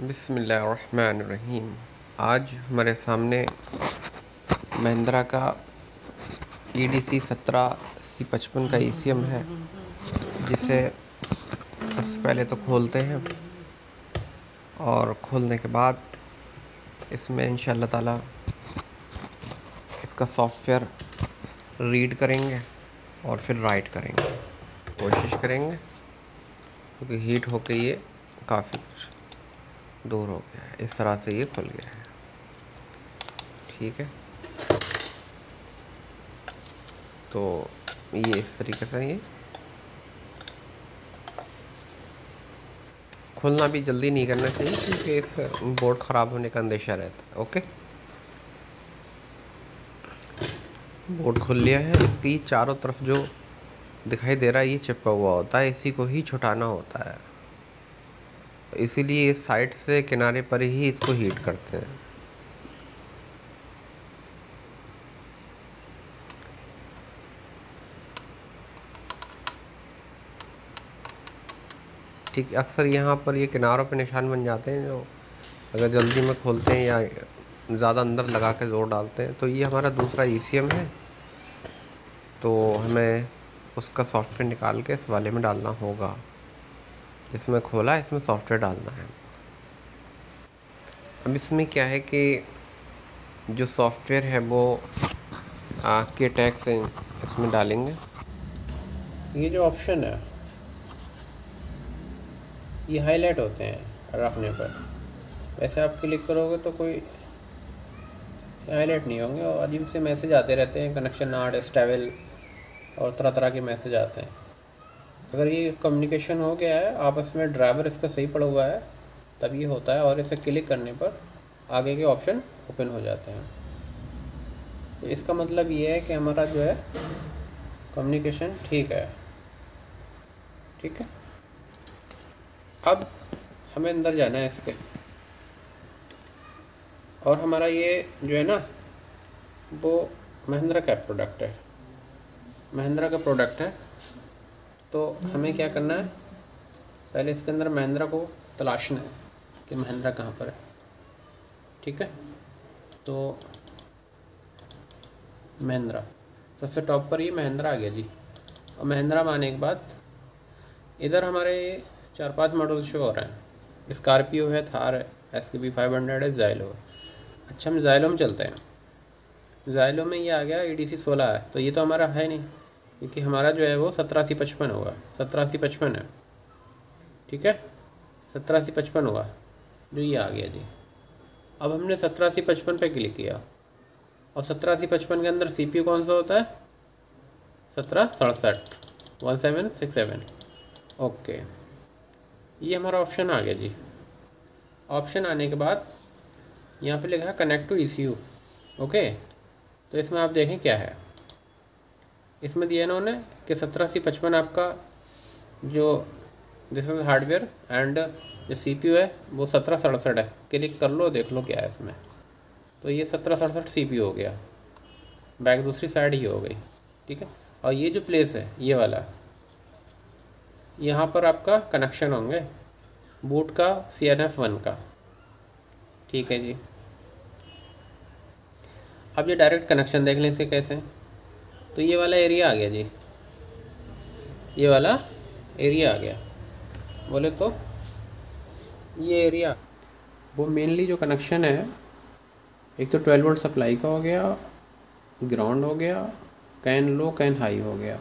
बिस्मिल्लाहिर्रहमानिर्रहीम। आज हमारे सामने महिंद्रा का EDC 17C55 का ECM है, जिसे सबसे पहले तो खोलते हैं और खोलने के बाद इसमें इंशाअल्लाह ताला इसका सॉफ्टवेयर रीड करेंगे और फिर राइट करेंगे, कोशिश करेंगे क्योंकि हीट होके ये काफ़ी दूर हो गया है। इस तरह से ये खुल गया है, ठीक है। तो ये इस तरीके से ये खुलना भी जल्दी नहीं करना चाहिए क्योंकि इस बोर्ड ख़राब होने का अंदेशा रहता है। ओके, बोर्ड खुल लिया है। इसकी चारों तरफ जो दिखाई दे रहा है ये चिपका हुआ होता है, इसी को ही छुटाना होता है, इसीलिए साइड से किनारे पर ही इसको हीट करते हैं। ठीक, अक्सर यहाँ पर ये किनारों पे निशान बन जाते हैं, जो अगर जल्दी में खोलते हैं या ज़्यादा अंदर लगा के ज़ोर डालते हैं। तो ये हमारा दूसरा ECM है, तो हमें उसका सॉफ्टवेयर निकाल के इस वाले में डालना होगा। जिसमें खोला इसमें सॉफ्टवेयर डालना है। अब इसमें क्या है कि जो सॉफ्टवेयर है वो के टैग से इसमें डालेंगे। ये जो ऑप्शन है ये हाईलाइट होते हैं रखने पर, वैसे आप क्लिक करोगे तो कोई हाईलाइट नहीं होंगे और अजीब से मैसेज आते रहते हैं, कनेक्शन नॉट स्टेबल और तरह तरह के मैसेज आते हैं। अगर ये कम्युनिकेशन हो गया है आपस में, ड्राइवर इसका सही पड़ा हुआ है तब ये होता है, और इसे क्लिक करने पर आगे के ऑप्शन ओपन हो जाते हैं। तो इसका मतलब ये है कि हमारा जो है कम्युनिकेशन ठीक है, ठीक है। अब हमें अंदर जाना है इसके, और हमारा ये जो है ना वो महिंद्रा का प्रोडक्ट है, महिंद्रा का प्रोडक्ट है। तो हमें क्या करना है, पहले इसके अंदर महिंद्रा को तलाशना है कि महिंद्रा कहाँ पर है, ठीक है। तो महिंद्रा सबसे टॉप पर ही महिंद्रा आ गया जी, और महिंद्रा में आने के बाद इधर हमारे 4-5 मॉडल शो हो रहे हैं। स्कॉर्पियो है, थार है, XUV500 है, ज़ाइलो है। अच्छा, हम ज़ाइलो में चलते हैं। ज़ाइलो में ये आ गया EDC 16 है, तो ये तो हमारा है नहीं क्योंकि हमारा जो है वो 17C55 होगा, 17C55 है, ठीक है, 17C55 होगा जो ये आ गया जी। अब हमने 17C55 पे क्लिक किया, और 17C55 के अंदर CPU कौन सा होता है, 1767 1767। ओके, ये हमारा ऑप्शन आ गया जी। ऑप्शन आने के बाद यहाँ पे लिखा है कनेक्ट टू ECU। ओके, तो इसमें आप देखें क्या है, इसमें दिया इन्होंने कि 17C55 आपका जो दिस इज हार्डवेयर एंड जो CPU है वो 1767 है। क्लिक कर लो, देख लो क्या है इसमें। तो ये 1767 CPU हो गया, बैक दूसरी साइड ही हो गई, ठीक है। और ये जो प्लेस है ये वाला, यहाँ पर आपका कनेक्शन होंगे बूट का CNF 1 का, ठीक है जी। अब ये डायरेक्ट कनेक्शन देख लें इसके कैसे। तो ये वाला एरिया आ गया जी, ये वाला एरिया आ गया, बोले तो ये एरिया वो मेनली जो कनेक्शन है, एक तो 12 वोल्ट सप्लाई का हो गया, ग्राउंड हो गया, कैन लो कैन हाई हो गया,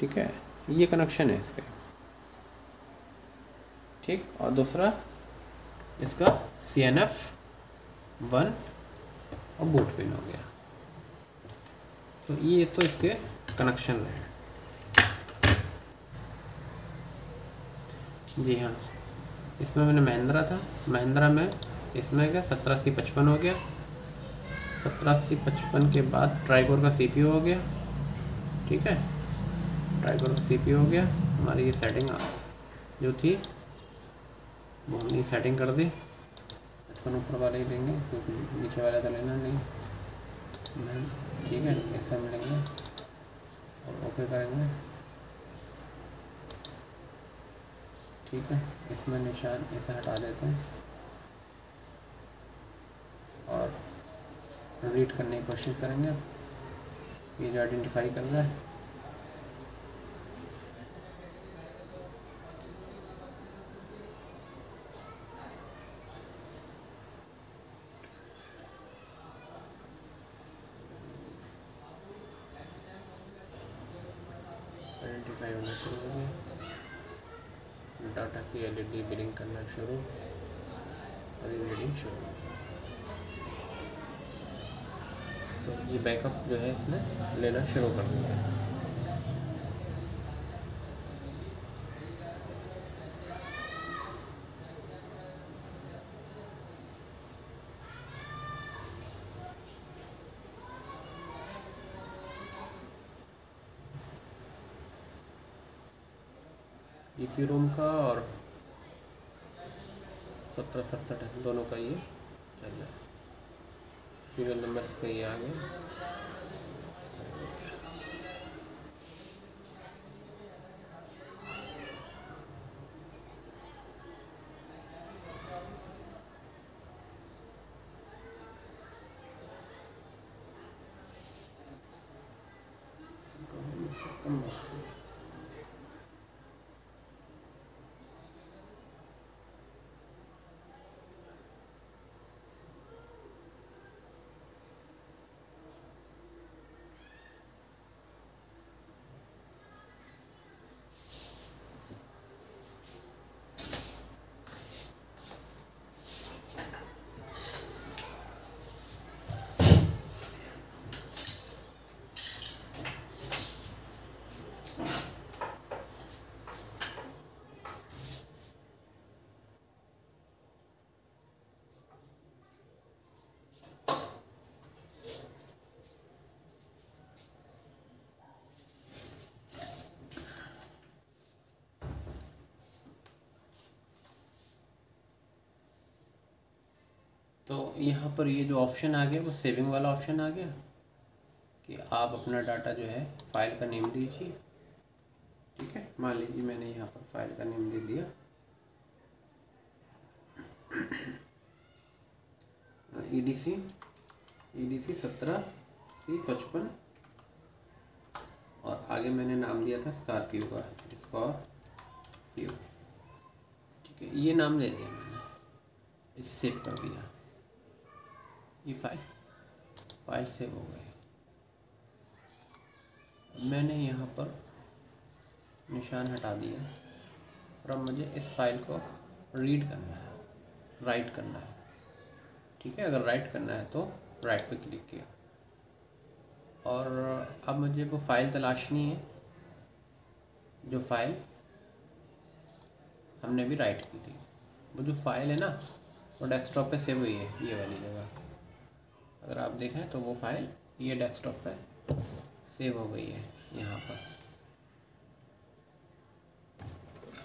ठीक है, ये कनेक्शन है इसके, ठीक। और दूसरा इसका CNF 1 और बूट पिन हो गया। तो ये तो इसके कनेक्शन रहे जी। हाँ, इसमें मैंने महिंद्रा था, महिंद्रा में इसमें क्या 17C55 हो गया, 17C55 के बाद ट्राइकोर का CPU हो गया, ठीक है, ट्राइकोर का CPU हो गया। हमारी ये सेटिंग जो थी वो हमने सेटिंग कर दी। ऊपर वाले ही लेंगे क्योंकि नीचे वाला तो लेना नहीं, ठीक है। ऐसा मिलेंगे और ओके करेंगे, ठीक है, इसमें निशान इसे हटा देते हैं और रीड करने की कोशिश करेंगे। ये जो आइडेंटिफाई कर रहा है डाटा की एलईडी बिलिंग करना शुरू और रीडिंग शुरू। तो ये बैकअप जो है इसने लेना शुरू कर दिया। ईपी रूम का और 1767 है, दोनों का ये चल रहा है। सीरियल नंबर इसका ये आ गया। तो यहाँ पर ये जो ऑप्शन आ गया वो सेविंग वाला ऑप्शन आ गया कि आप अपना डाटा जो है फाइल का नेम दीजिए। ठीक है, मान लीजिए मैंने यहाँ पर फाइल का नेम दे दिया EDC 17C55 और आगे मैंने नाम दिया था स्कॉर्पियो। ठीक है, ये नाम दे दिया मैंने, इसे सेव कर दिया। ये फाइल सेव हो गई। मैंने यहाँ पर निशान हटा दिया और अब मुझे इस फाइल को रीड करना है, राइट करना है। ठीक है, अगर राइट करना है तो राइट पे क्लिक किया और अब मुझे वो फाइल तलाशनी है जो फाइल हमने भी राइट की थी। वो जो फाइल है ना वो डेस्कटॉप पे सेव हुई है, ये वाली जगह। अगर आप देखें तो वो फाइल ये डेस्कटॉप पे सेव हो गई है यहाँ पर।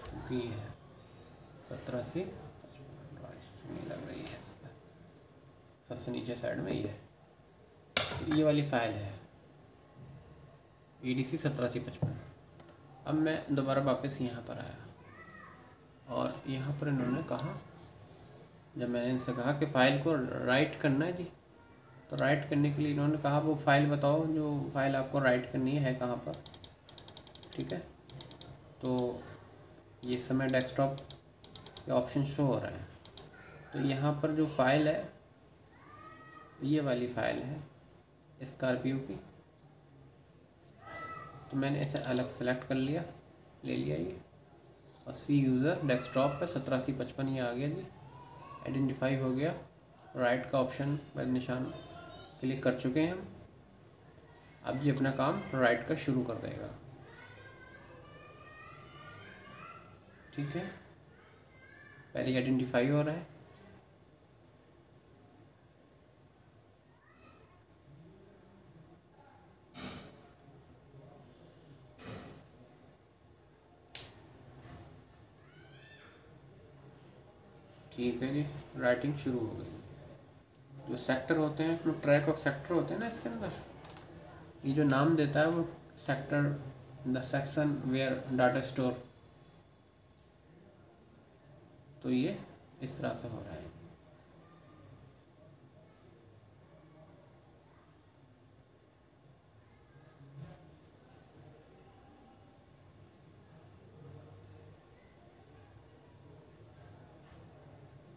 क्योंकि ये 17C55 लग रही है, सबसे नीचे साइड में ये है, ये वाली फाइल है EDC 17C55। अब मैं दोबारा वापस यहाँ पर आया और यहाँ पर इन्होंने कहा, जब मैंने इनसे कहा कि फ़ाइल को राइट करना है जी, तो राइट करने के लिए इन्होंने कहा वो फ़ाइल बताओ जो फ़ाइल आपको राइट करनी है कहाँ पर। ठीक है, तो ये समय डेस्कटॉप के ऑप्शन शो हो रहा है। तो यहाँ पर जो फ़ाइल है ये वाली फ़ाइल है स्कॉर्पियो की, तो मैंने इसे अलग सेलेक्ट कर लिया, ले लिया ये, और सी यूज़र डेस्कटॉप पर 17C55 ये आ गया जी, आइडेंटिफाई हो गया। राइट का ऑप्शन पर निशान क्लिक कर चुके हैं हम। अब ये अपना काम राइट का शुरू कर देगा। ठीक है, पहले आइडेंटिफाई हो रहा है, ठीक है जी, राइटिंग शुरू हो गई। जो सेक्टर होते हैं उसमें ट्रैक और सेक्टर होते हैं ना, इसके अंदर ये जो नाम देता है वो sector, the section where data store, तो ये इस तरह से हो रहा है।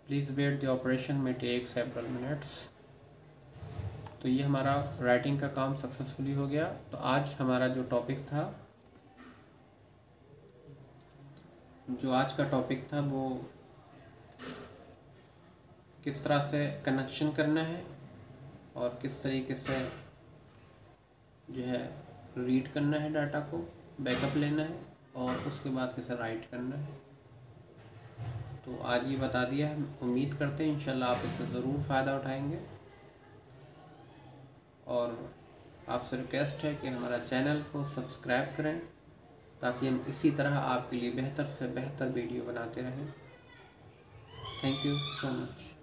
प्लीज़ वेट, द ऑपरेशन में टेक सेवरल मिनट्स। तो ये हमारा राइटिंग का काम सक्सेसफुली हो गया। तो आज हमारा जो टॉपिक था, जो आज का टॉपिक था वो किस तरह से कनेक्शन करना है और किस तरीके से जो है रीड करना है डाटा को, बैकअप लेना है और उसके बाद कैसे राइट करना है। तो आज ये बता दिया है। उम्मीद करते हैं इंशाल्लाह आप इससे ज़रूर फ़ायदा उठाएंगे और आपसे रिक्वेस्ट है कि हमारा चैनल को सब्सक्राइब करें ताकि हम इसी तरह आपके लिए बेहतर से बेहतर वीडियो बनाते रहें। Thank you so much.